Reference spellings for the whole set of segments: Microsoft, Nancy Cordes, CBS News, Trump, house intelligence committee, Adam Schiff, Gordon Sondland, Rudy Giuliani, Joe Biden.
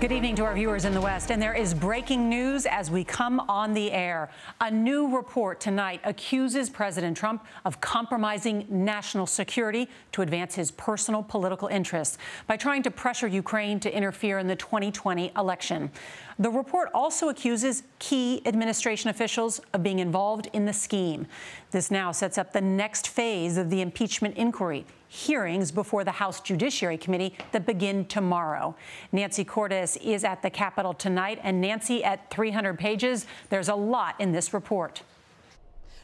Good evening to our viewers in the West. And there is breaking news as we come on the air. A new report tonight accuses President Trump of compromising national security to advance his personal political interests by trying to pressure Ukraine to interfere in the 2020 election. The report also accuses key administration officials of being involved in the scheme. This now sets up the next phase of the impeachment inquiry. Hearings before the House Judiciary Committee that begin tomorrow. Nancy Cordes is at the Capitol tonight, and Nancy, at 300 pages, there's a lot in this report.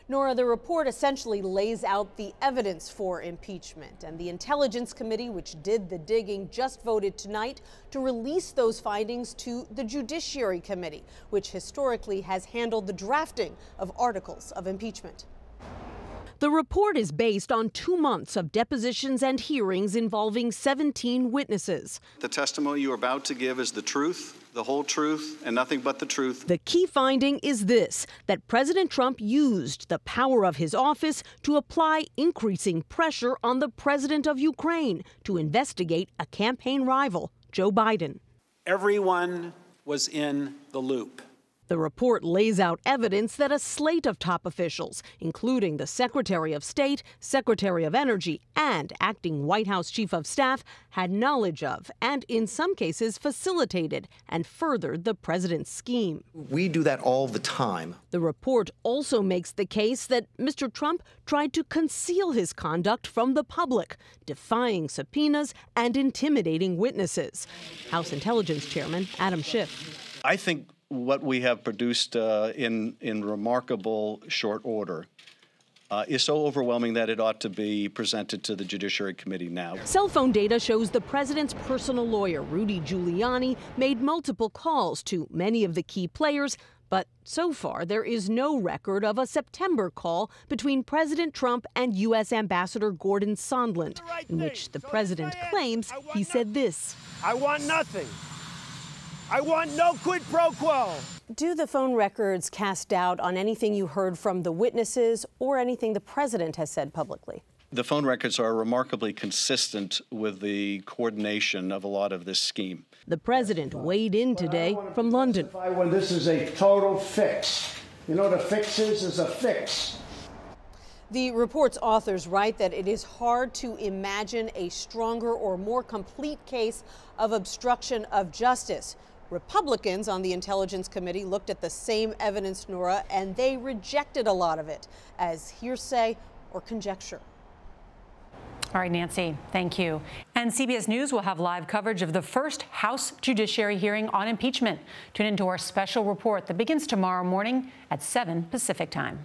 Nora, the report essentially lays out the evidence for impeachment, and the Intelligence Committee, which did the digging, just voted tonight to release those findings to the Judiciary Committee, which historically has handled the drafting of articles of impeachment. The report is based on 2 months of depositions and hearings involving 17 witnesses. The testimony you are about to give is the truth, the whole truth, and nothing but the truth. The key finding is this, that President Trump used the power of his office to apply increasing pressure on the president of Ukraine to investigate a campaign rival, Joe Biden. Everyone was in the loop. The report lays out evidence that a slate of top officials, including the Secretary of State, Secretary of Energy, and acting White House Chief of Staff, had knowledge of and, in some cases, facilitated and furthered the president's scheme. We do that all the time. The report also makes the case that Mr. Trump tried to conceal his conduct from the public, defying subpoenas and intimidating witnesses. House Intelligence Chairman Adam Schiff. I think what we have produced in remarkable short order is so overwhelming that it ought to be presented to the Judiciary Committee now. Cell phone data shows the president's personal lawyer, Rudy Giuliani, made multiple calls to many of the key players, but so far there is no record of a September call between President Trump and U.S. Ambassador Gordon Sondland, in which the president claims he said this. I want nothing. I want no quid pro quo. Do the phone records cast doubt on anything you heard from the witnesses or anything the president has said publicly? The phone records are remarkably consistent with the coordination of a lot of this scheme. The president weighed in today from London. When this is a total fix. You know what a fix is a fix. The report's authors write that it is hard to imagine a stronger or more complete case of obstruction of justice. Republicans on the Intelligence Committee looked at the same evidence, Nora, and they rejected a lot of it as hearsay or conjecture. All right, Nancy, thank you. And CBS News will have live coverage of the first House Judiciary hearing on impeachment. Tune into our special report that begins tomorrow morning at 7 Pacific time.